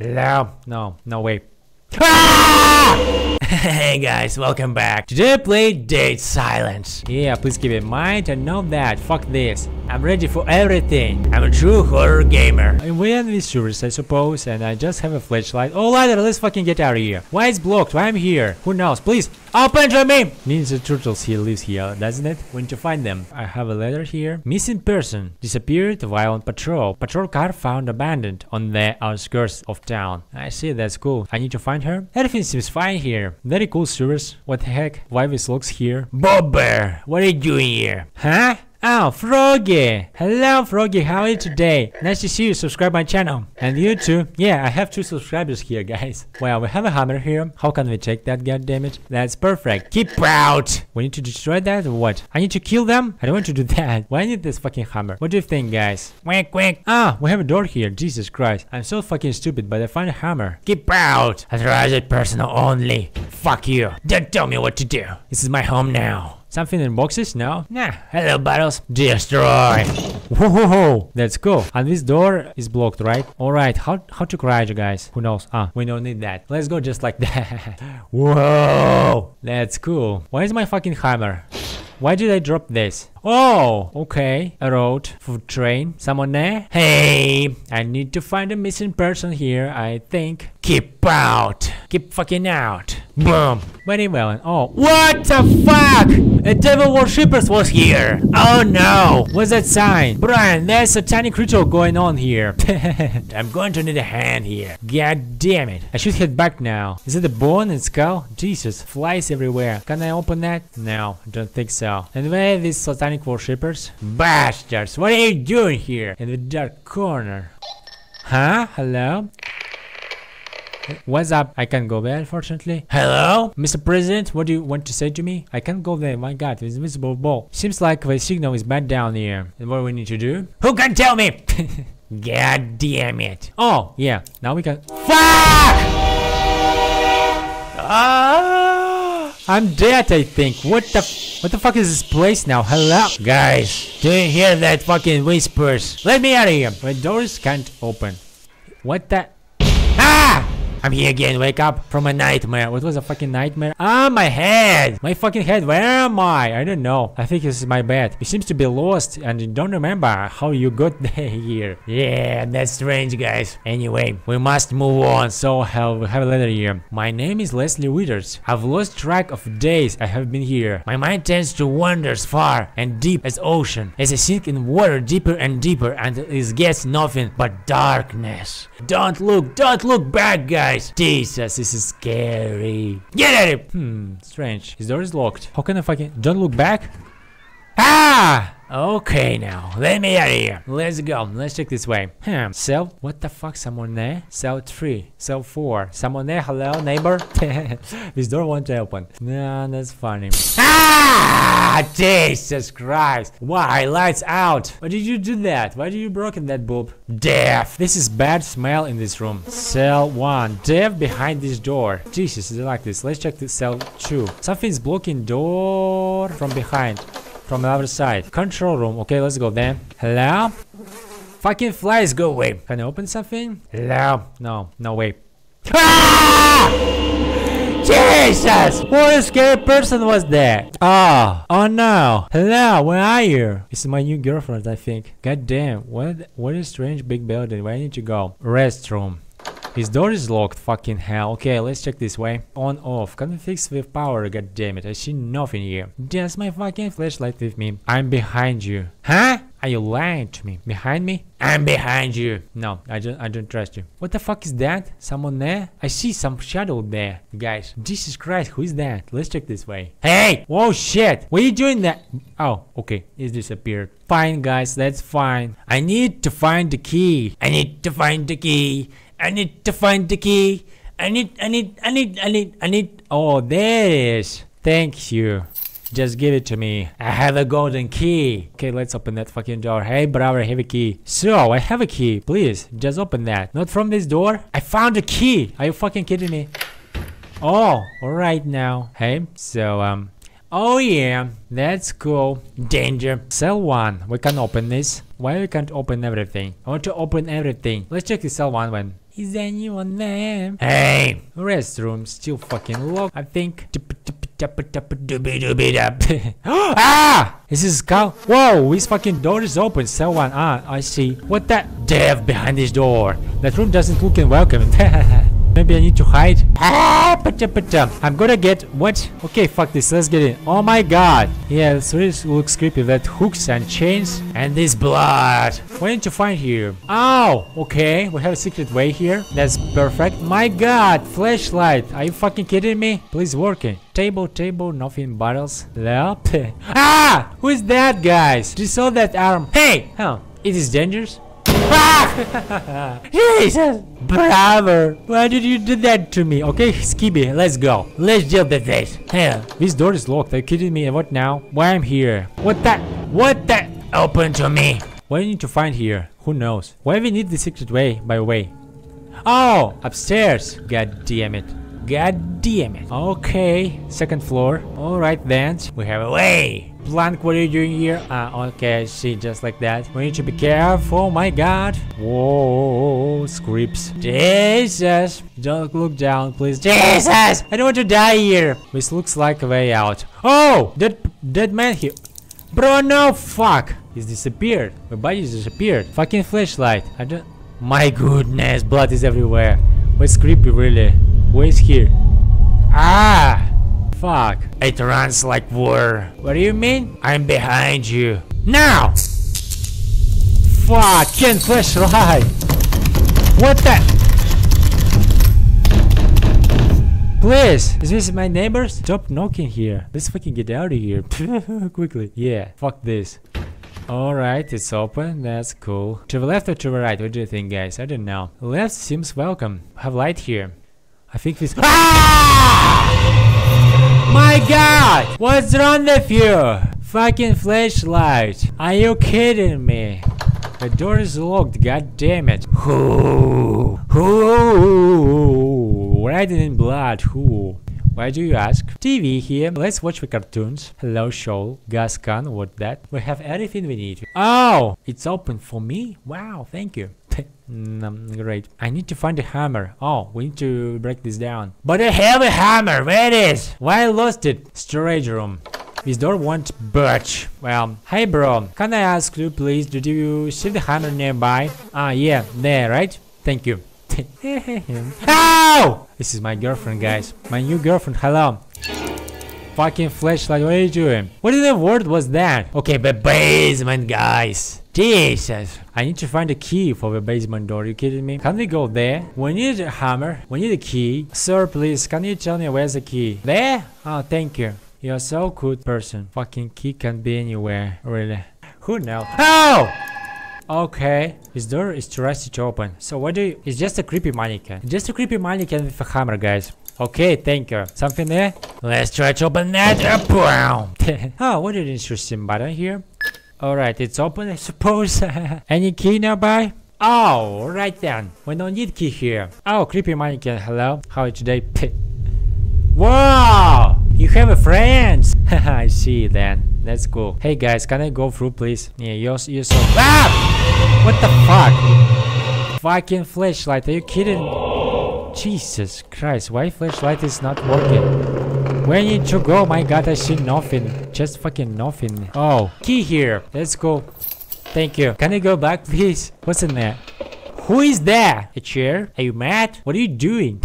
No way. Ah! Hey guys, welcome back. Today I played Dead Silence. Yeah, please keep in mind, I know that. Fuck this. I'm ready for everything. I'm a true horror gamer. I'm wearing these shoes, I suppose, and I just have a flashlight. Oh, ladder, let's fucking get out of here. Why it's blocked? Why I'm here? Who knows? Please, open to me! Ninja Turtles here lives here, doesn't it? When to find them? I have a letter here. Missing person. Disappeared while on patrol. Patrol car found abandoned on the outskirts of town. I see, that's cool. I need to find her. Everything seems fine here. Very cool service. What the heck? Why this looks here? Bob Bear, what are you doing here? Huh? Oh, Froggy! Hello, Froggy, how are you today? Nice to see you, subscribe my channel. And you too. Yeah, I have 2 subscribers here, guys. Well, we have a hammer here. How can we take that, goddammit? That's perfect. Keep out! We need to destroy that or what? I need to kill them? I don't want to do that. Why need this fucking hammer? What do you think, guys? Quack, quack. Ah, we have a door here. Jesus Christ. I'm so fucking stupid, but I found a hammer. Keep out! Authorized personal only. Fuck you. Don't tell me what to do. This is my home now. Something in boxes? No? Nah. Hello, bottles. Destroy. Whoa, that's cool. And this door is blocked, right? Alright, how to crouch, guys? Who knows? Ah, we don't need that. Let's go just like that. Whoa, that's cool. Where is my fucking hammer? Why did I drop this? Oh, okay. A road, food train, someone there? Hey, I need to find a missing person here, I think. Keep out. Keep fucking out. Boom. Very well. Oh, what the fuck? A devil worshippers was here. Oh no. What's that sign? Brian, there's a tiny ritual going on here. I'm going to need a hand here. God damn it. I should head back now. Is it a bone and skull? Jesus, flies everywhere. Can I open that? No, I don't think so. And where are these satanic worshippers? Bastards, what are you doing here? In the dark corner. Huh? Hello? What's up? I can't go there, unfortunately. Hello? Mr. President, what do you want to say to me? I can't go there, my god, it's invisible ball. Seems like the signal is bad down here. And what we need to do? Who can tell me? God damn it. Oh, yeah, now we can... Fuck! Ah! I'm dead, I think. What the fuck is this place now? Hello? Guys, do you hear that fucking whispers? Let me out of here. My doors can't open. What the... Ah! I'm here again, wake up from a nightmare. What was a fucking nightmare? Ah, my head! My fucking head, where am I? I don't know. I think this is my bed. It seems to be lost and you don't remember how you got here. Yeah, that's strange, guys. Anyway, we must move on. So we have a letter here. My name is Leslie Withers. I've lost track of days I have been here. My mind tends to wanders far and deep as ocean, as I sink in water deeper and deeper until it gets nothing but darkness. Don't look back, guys. Jesus, this is scary. Get at it! Strange. His door is locked. How can I fucking... Don't look back? Ah! Okay now, let me out of here. Let's go, let's check this way. Cell, what the fuck, someone there? Cell 3, cell 4, someone there, hello, neighbor? This door won't open. No, that's funny. Ah! Jesus Christ. Why, lights out. Why did you do that? Why did you broken that bulb? Death. This is bad smell in this room. Cell 1, death behind this door. Jesus, is it like this? Let's check this cell 2. Something's blocking door from behind. From the other side. Control room. Okay, let's go then. Hello? Fucking flies, go away. Can I open something? Hello? No way. Ah! Jesus! What a scary person was that? Oh no. Hello, where are you? This is my new girlfriend, I think. God damn, what a strange big building. Where I need to go? Restroom. His door is locked, fucking hell. Okay, let's check this way. On, off. Can we fix with power? God damn it, I see nothing here. Just my fucking flashlight with me. I'm behind you. Huh? Are you lying to me? Behind me? I'm behind you. No, I don't trust you. What the fuck is that? Someone there? I see some shadow there. Guys, Jesus Christ, who is that? Let's check this way. Hey! Oh shit! What are you doing that? Oh, okay. It disappeared. Fine, guys, that's fine. I need to find the key. I need to find the key. I need to find the key. I need. Oh, there it is. Thank you. Just give it to me. I have a golden key. Okay, let's open that fucking door. Hey, brother, I have a key. So, I have a key. Please, just open that. Not from this door. I found a key. Are you fucking kidding me? Oh, all right now. Hey, so, oh yeah, that's cool. Danger. Cell 1. We can open this. Why we can't open everything? I want to open everything. Let's check the cell 1 one. Is anyone there? Hey! Restroom still fucking locked, I think. Ah! Is this a skull? Whoa! This fucking door is open. Someone. Ah, I see. What the? Death behind this door. That room doesn't look welcome. Maybe I need to hide. I'm gonna get what? Okay, fuck this. Let's get in. Oh my god. Yeah, this really looks creepy. That hooks and chains and this blood. What did you find here? Oh, okay. We have a secret way here. That's perfect. My god, flashlight. Are you fucking kidding me? Please work it. Table, nothing, bottles. Ah! Who is that, guys? Just saw that arm. Hey! Huh? It is dangerous. Ah! Jesus! Brother! Why did you do that to me? Okay, Skibidi, let's go. Let's deal with this. Hell, this door is locked. Are you kidding me? And what now? Why I'm here? What that? What that? Open to me. What do you need to find here? Who knows? Why we need the secret way, by the way? Oh! Upstairs! God damn it. God damn it. Okay, second floor. Alright then. We have a way. Blank, what are you doing here? Okay, I see, just like that. We need to be careful, oh my god. Whoa, scripts. Jesus! Don't look down, please. Jesus! I don't want to die here. This looks like a way out. Oh! Dead man here. Bro, no, fuck! He's disappeared. My body's disappeared. Fucking flashlight. I don't... My goodness, blood is everywhere. It's creepy, really. Who is here? Ah! Fuck. It runs like war. What do you mean? I'm behind you. Now! Fucking flashlight! What the? Please! Is this my neighbors? Stop knocking here. Let's fucking get out of here. Quickly. Yeah. Fuck this. Alright, it's open. That's cool. To the left or to the right? What do you think, guys? I don't know. Left seems welcome. Have light here. I think this. Ah! My god! What's wrong with you? Fucking flashlight. Are you kidding me? The door is locked, god damn it. Who? Writing in blood, who? Why do you ask? TV here. Let's watch the cartoons. Hello, show. Gas can, what that? We have everything we need. Oh! It's open for me? Wow, thank you. Great. I need to find a hammer. Oh, we need to break this down. But I have a hammer! Where it is? Why I lost it? Storage room. This door won't budge. Well, hey bro, can I ask you please, did you see the hammer nearby? Ah, yeah, there, right? Thank you. Ow! This is my girlfriend, guys. My new girlfriend, hello. Fucking flashlight, what are you doing? What in the world was that? Okay, the basement, guys. Jesus! I need to find a key for the basement door, are you kidding me? Can we go there? We need a hammer, we need a key. Sir, please, can you tell me where's the key? There? Oh, thank you. You're so good person. Fucking key can be anywhere, really. Who knows? Oh! Okay, this door is too rusty to open. So what do you... It's just a creepy mannequin. Just a creepy mannequin with a hammer, guys. Okay, thank you. Something there? Let's try to open that up. Oh, what an interesting button here. Alright, it's open, I suppose. Any key nearby? Oh, right then. We don't need key here. Oh, creepy mannequin, hello. How are you today? Wow! You have a friend! Haha, I see then. That's cool. Hey guys, can I go through please? Yeah, you're so... Ah! What the fuck? Fucking flashlight, are you kidding? Jesus Christ, why flashlight is not working? Where need to go? My god, I see nothing. Just fucking nothing. Oh, key here. Let's go. Thank you. Can I go back, please? What's in there? Who is there? A chair? Are you mad? What are you doing?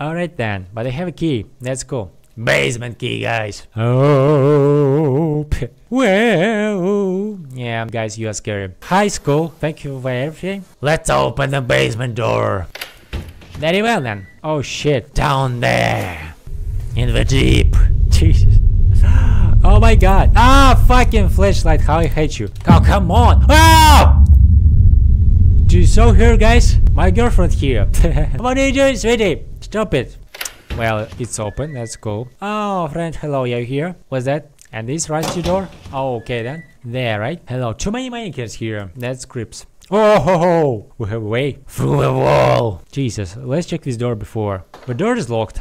Alright then, but I have a key. Let's go. Basement key, guys. Oh, well. Yeah, guys, you are scary. High school. Thank you for everything. Let's open the basement door. Very well then. Oh shit. Down there. In the deep. Jesus. Oh my god. Ah, fucking flashlight. How I hate you. Oh, come on. Oh! Do you saw her, guys? My girlfriend here. What are you doing, sweetie? Stop it. Well, it's open. Let's go. Oh, friend. Hello. Are you here? What's that? And this rusty door? Oh, okay then. There, right? Hello. Too many mannequins here. That's creeps. Oh, ho, ho. We have a way through the wall. Jesus. Let's check this door before. The door is locked.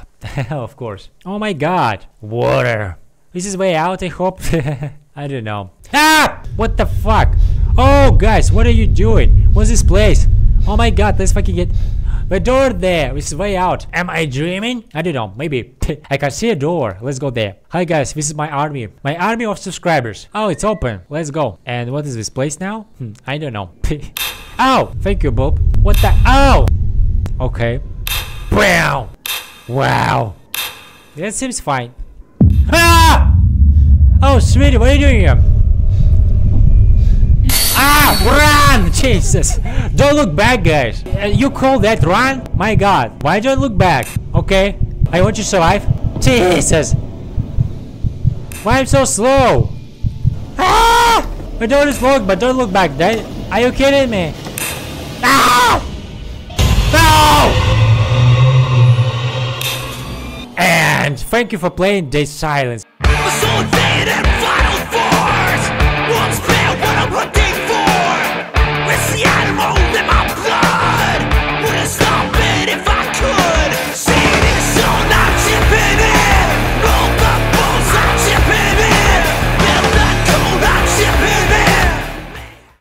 Of course. Oh my god. Water. This is way out, I hope. I don't know. Ah! What the fuck? Oh, guys, what are you doing? What's this place? Oh my god, let's fucking get... The door there, it's way out. Am I dreaming? I don't know, maybe. I can see a door, let's go there. Hi guys, this is my army of subscribers. Oh, it's open, let's go. And what is this place now? I don't know. Ow, thank you, Bob. What the, ow! Okay. Wow! Wow! That seems fine. Ah! Oh, sweetie, what are you doing here? Ah! Run! Jesus! Don't look back, guys! You call that run? My god! Why don't look back? Okay? I want you to survive. Jesus! Why I'm so slow? Ah! The door is locked, but don't look back. That, are you kidding me? Ah! No! And thank you for playing Dead Silence.